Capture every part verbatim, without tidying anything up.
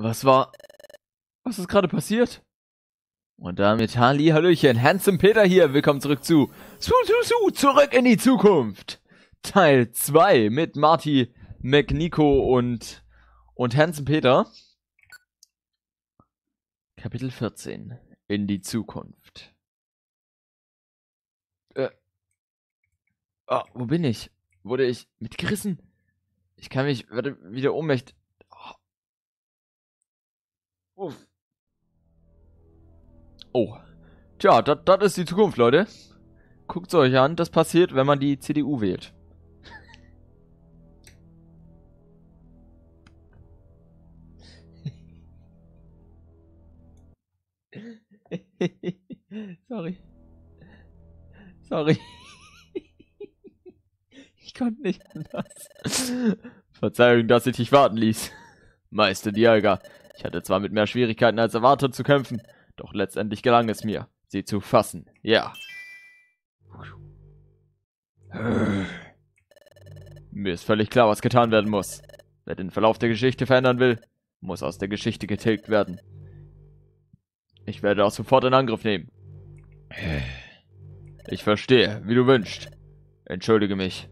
Was war... Was ist gerade passiert? Und damit Halli, Hallöchen, Handsome Peter hier. Willkommen zurück zu... Zu, zu, zu, zurück in die Zukunft. Teil zwei mit Marty McNico und... Und Handsome Peter. Kapitel vierzehn. In die Zukunft. Äh... Ah, wo bin ich? Wurde ich mitgerissen? Ich kann mich... Warte, wieder ohnmächtig... Oh. Oh. Tja, das ist die Zukunft, Leute. Guckt's euch an, das passiert, wenn man die C D U wählt. Sorry. Sorry. Ich konnte nicht anders. Verzeihung, dass ich dich warten ließ. Meister Dialga. Ich hatte zwar mit mehr Schwierigkeiten als erwartet zu kämpfen, doch letztendlich gelang es mir, sie zu fassen. Ja. Mir ist völlig klar, was getan werden muss. Wer den Verlauf der Geschichte verändern will, muss aus der Geschichte getilgt werden. Ich werde auch sofort in Angriff nehmen. Ich verstehe, wie du wünschst. Entschuldige mich.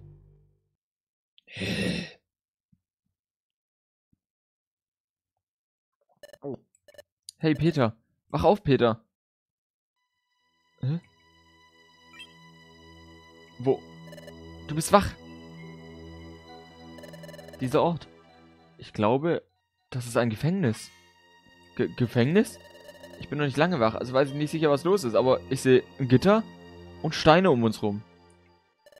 Hey Peter, wach auf Peter. Hä? Wo? Du bist wach. Dieser Ort. Ich glaube, das ist ein Gefängnis. G- Gefängnis? Ich bin noch nicht lange wach, also weiß ich nicht sicher, was los ist, aber ich sehe ein Gitter und Steine um uns rum.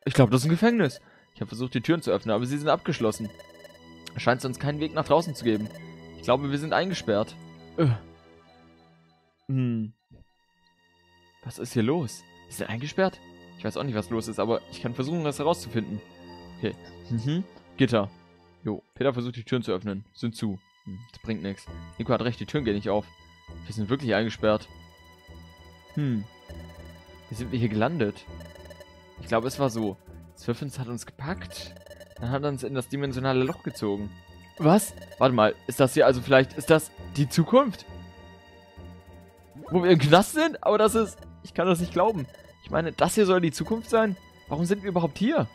Ich glaube, das ist ein Gefängnis. Ich habe versucht, die Türen zu öffnen, aber sie sind abgeschlossen. Es scheint uns keinen Weg nach draußen zu geben. Ich glaube, wir sind eingesperrt. Öh. Hm. Was ist hier los? Ist er eingesperrt? Ich weiß auch nicht, was los ist, aber ich kann versuchen, das herauszufinden. Okay. Mhm. Gitter. Jo. Peter versucht, die Türen zu öffnen. Sind zu. Hm. Das bringt nichts. Nico hat recht, die Türen gehen nicht auf. Wir sind wirklich eingesperrt. Hm. Wie sind wir hier gelandet? Ich glaube, es war so. Zwirffinst hat uns gepackt. Dann hat er uns in das dimensionale Loch gezogen. Was? Warte mal. Ist das hier also vielleicht... Ist das die Zukunft? Wo wir im Knast sind? Aber das ist... Ich kann das nicht glauben. Ich meine, das hier soll die Zukunft sein? Warum sind wir überhaupt hier?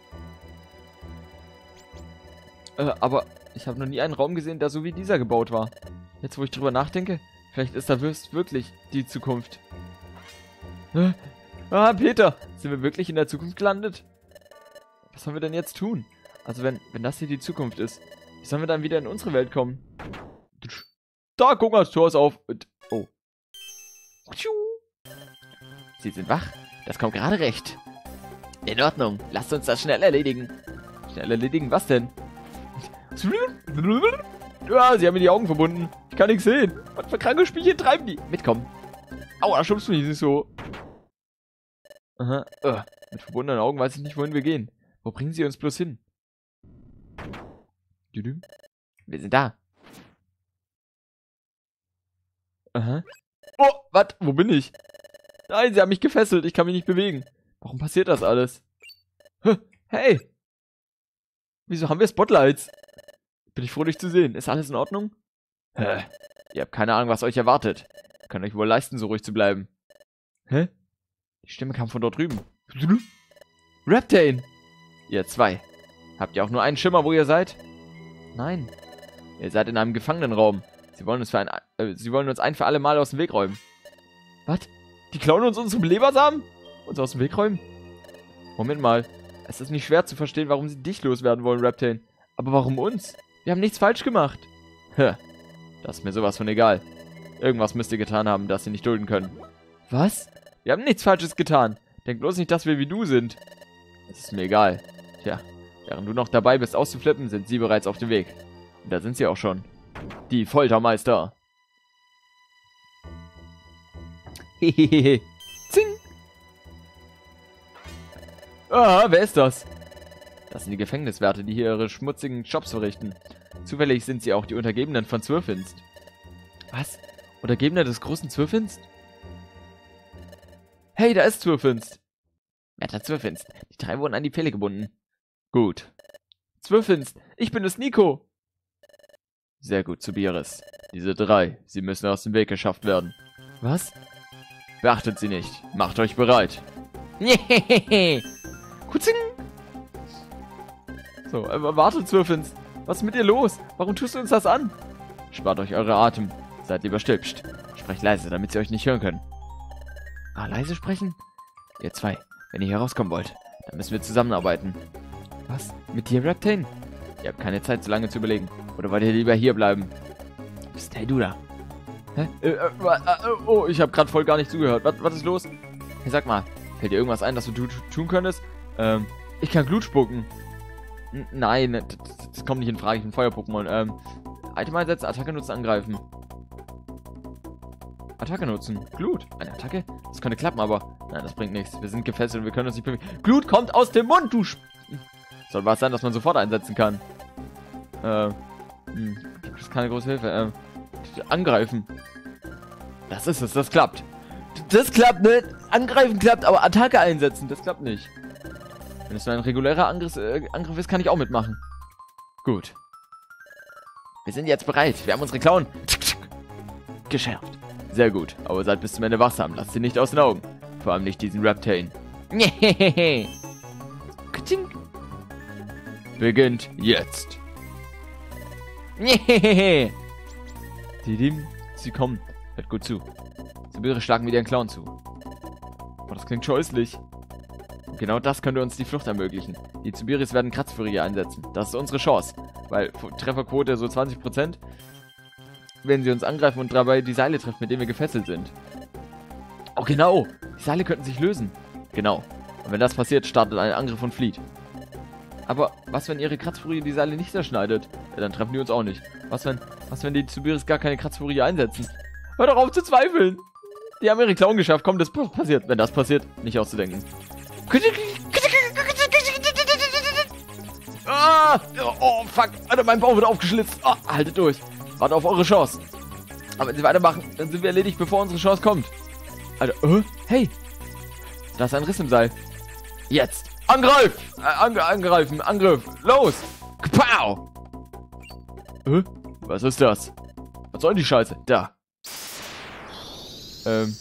Äh, aber ich habe noch nie einen Raum gesehen, der so wie dieser gebaut war. Jetzt, wo ich drüber nachdenke, vielleicht ist da wirklich die Zukunft. Äh, ah, Peter! Sind wir wirklich in der Zukunft gelandet? Was sollen wir denn jetzt tun? Also wenn, wenn das hier die Zukunft ist, wie sollen wir dann wieder in unsere Welt kommen? Da, guck mal, das Tor ist auf. Oh. Sie sind wach. Das kommt gerade recht. In Ordnung. Lasst uns das schnell erledigen. Schnell erledigen? Was denn? Ja, sie haben mir die Augen verbunden. Ich kann nichts sehen. Was für kranke Spielchen treiben die? Mitkommen. Aua, schubst du mich nicht so. Aha. Uh. Mit verbundenen Augen weiß ich nicht, wohin wir gehen. Wo bringen sie uns bloß hin? Wir sind da. Aha. Oh, was? Wo bin ich? Nein, sie haben mich gefesselt. Ich kann mich nicht bewegen. Warum passiert das alles? Hey! Wieso haben wir Spotlights? Bin ich froh, dich zu sehen. Ist alles in Ordnung? Hä? Ihr habt keine Ahnung, was euch erwartet. Könnt euch wohl leisten, so ruhig zu bleiben. Hä? Die Stimme kam von dort drüben. Raptane! Ihr zwei. Habt ihr auch nur einen Schimmer, wo ihr seid? Nein. Ihr seid in einem Gefangenenraum. Sie wollen uns für ein, äh, sie wollen uns ein für alle Mal aus dem Weg räumen. Was? Die klauen uns unsere Belebersamen? Uns aus dem Weg räumen? Moment mal. Es ist nicht schwer zu verstehen, warum sie dich loswerden wollen, Reptain. Aber warum uns? Wir haben nichts falsch gemacht. Hä. Das ist mir sowas von egal. Irgendwas müsst ihr getan haben, das sie nicht dulden können. Was? Wir haben nichts Falsches getan. Denk bloß nicht, dass wir wie du sind. Das ist mir egal. Tja, während du noch dabei bist auszuflippen, sind sie bereits auf dem Weg. Und da sind sie auch schon. Die Foltermeister. Hehehe. Zing. Ah, wer ist das? Das sind die Gefängniswärter, die hier ihre schmutzigen Jobs verrichten. Zufällig sind sie auch die Untergebenen von Zwirffinst. Was? Untergebener des großen Zwirffinst? Hey, da ist Zwirffinst. Wärter Zwirffinst. Die drei wurden an die Pfähle gebunden. Gut. Zwirffinst, ich bin es, Nico. Sehr gut, Zubiris. Diese drei, sie müssen aus dem Weg geschafft werden. Was? Beachtet sie nicht. Macht euch bereit. Kutzing! So, wartet, Zwirffinst. Was ist mit dir los? Warum tust du uns das an? Spart euch eure Atem. Seid lieber still. Psst. Sprecht leise, damit sie euch nicht hören können. Ah, leise sprechen? Ihr zwei, wenn ihr hier rauskommen wollt, dann müssen wir zusammenarbeiten. Was? Mit dir, Reptain? Ihr habt keine Zeit, so lange zu überlegen. Oder wollt ihr lieber hier bleiben? Psst, hey, du da. Hä? Äh, äh, äh, oh, ich habe gerade voll gar nicht zugehört. Was, was ist los? Hey, sag mal, fällt dir irgendwas ein, das du tun könntest? Ähm, ich kann Glut spucken. N nein, das, das kommt nicht in Frage. Ich bin Feuer-Pokémon. Ähm, Item einsetzen, Attacke nutzen, angreifen. Attacke nutzen. Glut. Eine Attacke? Das könnte klappen, aber... Nein, das bringt nichts. Wir sind gefesselt und wir können uns nicht bewegen. Glut kommt aus dem Mund, du... Soll was sein, dass man sofort einsetzen kann. Ähm... Das ist keine große Hilfe. Ähm... Angreifen. Das ist es, das klappt. Das klappt, ne? Angreifen klappt, aber Attacke einsetzen, das klappt nicht. Wenn es nur ein regulärer Angriff, äh, Angriff ist, kann ich auch mitmachen. Gut. Wir sind jetzt bereit. Wir haben unsere Klauen geschärft. Sehr gut. Aber seid bis zum Ende wachsam. Lasst sie nicht aus den Augen. Vor allem nicht diesen Raptane. Beginnt jetzt. Sie kommen. Hört gut zu. Zubiris schlagen wieder einen Clown zu. Boah, das klingt scheußlich. Und genau das könnte uns die Flucht ermöglichen. Die Zubiris werden Kratzfurie einsetzen. Das ist unsere Chance. Weil Trefferquote so zwanzig Prozent. Wenn sie uns angreifen und dabei die Seile trifft, mit denen wir gefesselt sind. Oh, genau. Die Seile könnten sich lösen. Genau. Und wenn das passiert, startet ein Angriff und flieht. Aber was, wenn ihre Kratzfurie die Seile nicht zerschneidet? Ja, dann treffen die uns auch nicht. Was, wenn... Was, wenn die Zubiris gar keine Kratzfurie einsetzen? Hör doch auf zu zweifeln! Die haben ihre Klauen geschafft. Komm, das passiert. Wenn das passiert, nicht auszudenken. Ah, oh, fuck. Alter, mein Bauch wird aufgeschlitzt. Oh, haltet durch. Wartet auf eure Chance. Aber wenn sie weitermachen, dann sind wir erledigt, bevor unsere Chance kommt. Alter, oh, hey. Da ist ein Riss im Seil. Jetzt. Angreif! Ange angreifen, Angriff. Los! Pow! Oh. Was ist das? Was soll die Scheiße? Da. Ähm.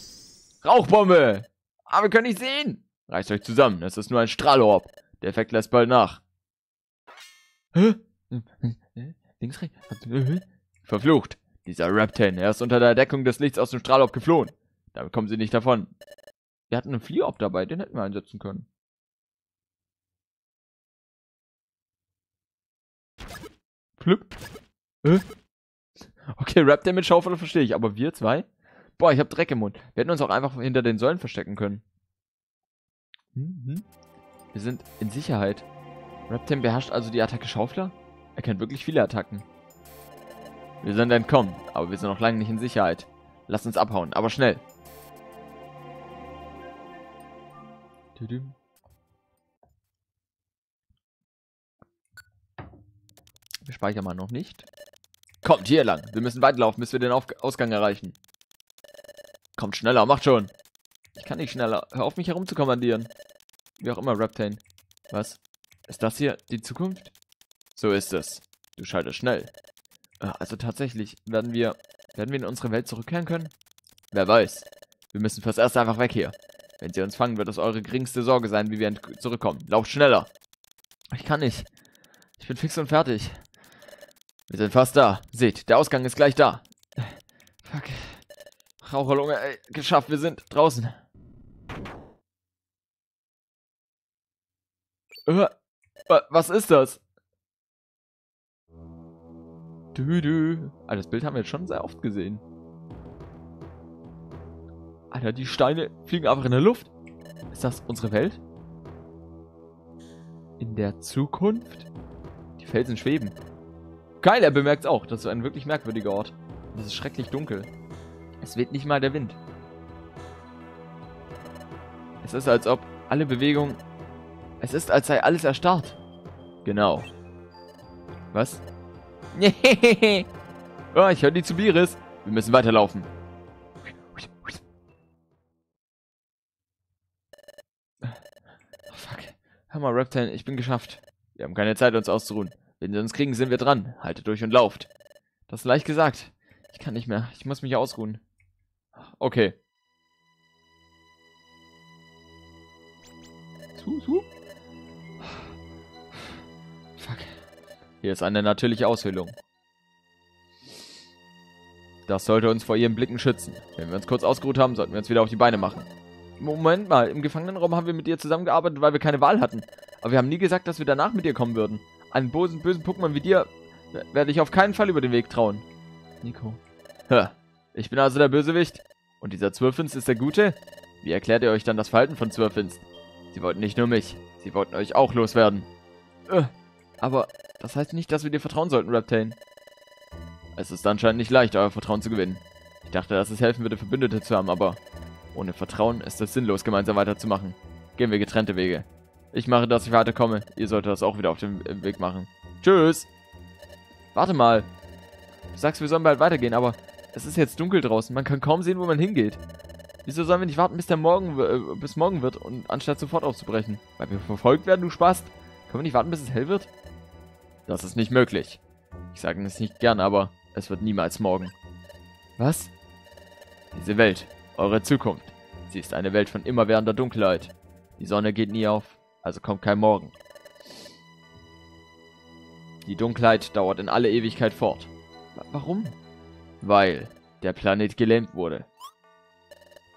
Rauchbombe! Aber wir können nicht sehen! Reißt euch zusammen, das ist nur ein Strahlorb. Der Effekt lässt bald nach. Hä? Links, rechts. Verflucht. Dieser Raptane, er ist unter der Deckung des Lichts aus dem Strahlorb geflohen. Damit kommen sie nicht davon. Wir hatten einen Fliehorb dabei, den hätten wir einsetzen können. Plüpp. Okay, Raptor mit Schaufler verstehe ich, aber wir zwei? Boah, ich habe Dreck im Mund. Wir hätten uns auch einfach hinter den Säulen verstecken können. Mhm. Wir sind in Sicherheit. Raptor beherrscht also die Attacke Schaufler? Er kennt wirklich viele Attacken. Wir sind entkommen, aber wir sind noch lange nicht in Sicherheit. Lass uns abhauen, aber schnell. Tudum. Wir speichern mal noch nicht. Kommt hier lang. Wir müssen weiterlaufen, bis wir den Auf Ausgang erreichen. Kommt schneller, macht schon. Ich kann nicht schneller. Hör auf, mich herumzukommandieren. Wie auch immer, Reptain. Was? Ist das hier die Zukunft? So ist es. Du schaltest schnell. Also tatsächlich, werden wir, werden wir in unsere Welt zurückkehren können? Wer weiß. Wir müssen fürs Erste einfach weg hier. Wenn sie uns fangen, wird es eure geringste Sorge sein, wie wir zurückkommen. Lauft schneller. Ich kann nicht. Ich bin fix und fertig. Wir sind fast da. Seht, der Ausgang ist gleich da. Fuck. Raucherlunge, ey. Geschafft, wir sind draußen. Äh, was ist das? Dü, dü. Alter, das Bild haben wir jetzt schon sehr oft gesehen. Alter, die Steine fliegen einfach in der Luft. Ist das unsere Welt? In der Zukunft? Die Felsen schweben. Geil, er bemerkt auch. Das ist ein wirklich merkwürdiger Ort. Es ist schrecklich dunkel. Es weht nicht mal der Wind. Es ist, als ob alle Bewegungen... Es ist, als sei alles erstarrt. Genau. Was? Oh, ich höre die Zubiris. Wir müssen weiterlaufen. Oh, fuck. Hör mal, Reptile, ich bin geschafft. Wir haben keine Zeit, uns auszuruhen. Wenn sie uns kriegen, sind wir dran. Haltet durch und lauft. Das ist leicht gesagt. Ich kann nicht mehr. Ich muss mich ausruhen. Okay. Zu, zu. Fuck. Hier ist eine natürliche Aushöhlung. Das sollte uns vor ihren Blicken schützen. Wenn wir uns kurz ausgeruht haben, sollten wir uns wieder auf die Beine machen. Moment mal, im Gefangenenraum haben wir mit ihr zusammengearbeitet, weil wir keine Wahl hatten. Aber wir haben nie gesagt, dass wir danach mit ihr kommen würden. Einen bösen, bösen Pokémon wie dir werde ich auf keinen Fall über den Weg trauen. Nico. Hör, ich bin also der Bösewicht. Und dieser Zwirffinst ist der Gute? Wie erklärt ihr euch dann das Verhalten von Zwirffinst? Sie wollten nicht nur mich, sie wollten euch auch loswerden. Äh, aber das heißt nicht, dass wir dir vertrauen sollten, Reptain. Es ist anscheinend nicht leicht, euer Vertrauen zu gewinnen. Ich dachte, dass es helfen würde, Verbündete zu haben, aber ohne Vertrauen ist es sinnlos, gemeinsam weiterzumachen. Gehen wir getrennte Wege. Ich mache, dass ich weiterkomme. Ihr solltet das auch wieder auf dem Weg machen. Tschüss! Warte mal. Du sagst, wir sollen bald weitergehen, aber es ist jetzt dunkel draußen. Man kann kaum sehen, wo man hingeht. Wieso sollen wir nicht warten, bis der Morgen äh, bis morgen wird, und anstatt sofort aufzubrechen? Weil wir verfolgt werden, du Spast. Können wir nicht warten, bis es hell wird? Das ist nicht möglich. Ich sage es nicht gern, aber es wird niemals morgen. Was? Diese Welt, eure Zukunft. Sie ist eine Welt von immerwährender Dunkelheit. Die Sonne geht nie auf, also kommt kein Morgen. Die Dunkelheit dauert in alle Ewigkeit fort. Warum? Weil der Planet gelähmt wurde.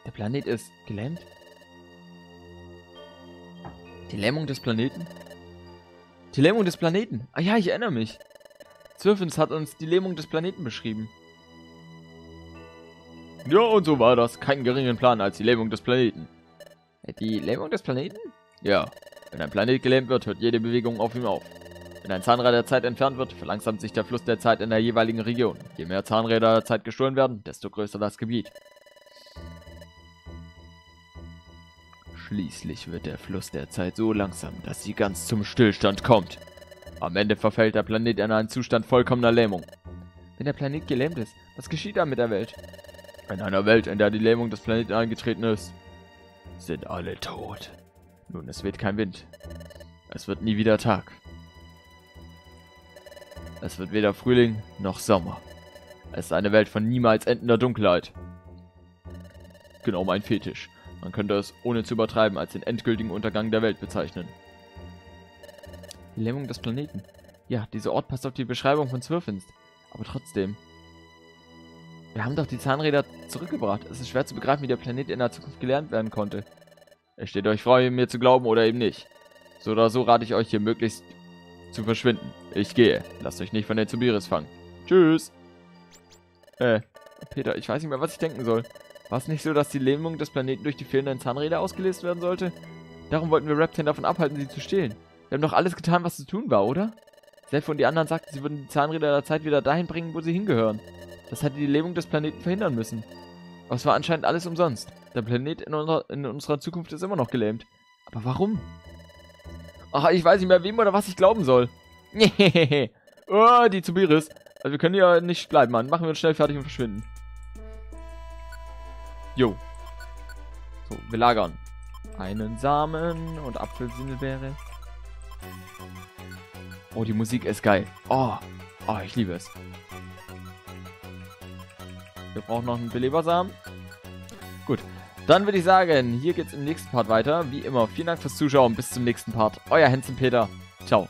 Der Planet ist gelähmt? Die Lähmung des Planeten? Die Lähmung des Planeten. Ah ja, ich erinnere mich. Zwirffinst hat uns die Lähmung des Planeten beschrieben. Ja, und so war das. Keinen geringeren Plan als die Lähmung des Planeten. Die Lähmung des Planeten? Ja. Wenn ein Planet gelähmt wird, hört jede Bewegung auf ihm auf. Wenn ein Zahnrad der Zeit entfernt wird, verlangsamt sich der Fluss der Zeit in der jeweiligen Region. Je mehr Zahnräder der Zeit gestohlen werden, desto größer das Gebiet. Schließlich wird der Fluss der Zeit so langsam, dass sie ganz zum Stillstand kommt. Am Ende verfällt der Planet in einen Zustand vollkommener Lähmung. Wenn der Planet gelähmt ist, was geschieht dann mit der Welt? In einer Welt, in der die Lähmung des Planeten eingetreten ist, sind alle tot. Nun, es weht kein Wind. Es wird nie wieder Tag. Es wird weder Frühling noch Sommer. Es ist eine Welt von niemals endender Dunkelheit. Genau mein Fetisch. Man könnte es, ohne zu übertreiben, als den endgültigen Untergang der Welt bezeichnen. Die Lähmung des Planeten. Ja, dieser Ort passt auf die Beschreibung von Zwirffinst. Aber trotzdem. Wir haben doch die Zahnräder zurückgebracht. Es ist schwer zu begreifen, wie der Planet in der Zukunft gelernt werden konnte. Es steht euch frei, mir zu glauben oder eben nicht. So oder so rate ich euch, hier möglichst zu verschwinden. Ich gehe. Lasst euch nicht von den Zubiris fangen. Tschüss. Äh, Peter, ich weiß nicht mehr, was ich denken soll. War es nicht so, dass die Lähmung des Planeten durch die fehlenden Zahnräder ausgelöst werden sollte? Darum wollten wir Raptane davon abhalten, sie zu stehlen. Wir haben doch alles getan, was zu tun war, oder? Selbst und die anderen sagten, sie würden die Zahnräder der Zeit wieder dahin bringen, wo sie hingehören. Das hätte die Lähmung des Planeten verhindern müssen. Aber es war anscheinend alles umsonst. Der Planet in unserer, in unserer Zukunft ist immer noch gelähmt. Aber warum? Ach, ich weiß nicht mehr, wem oder was ich glauben soll. Oh, die Zubiris. Also wir können ja nicht bleiben, Mann. Machen wir uns schnell fertig und verschwinden. Jo. So, wir lagern. Einen Samen und Apfelsinnelbeere. Oh, die Musik ist geil. Oh, oh, ich liebe es. Wir brauchen noch einen Belebersamen. Gut, dann würde ich sagen, hier geht's im nächsten Part weiter. Wie immer, vielen Dank fürs Zuschauen. Bis zum nächsten Part. Euer Handsome Peter. Ciao.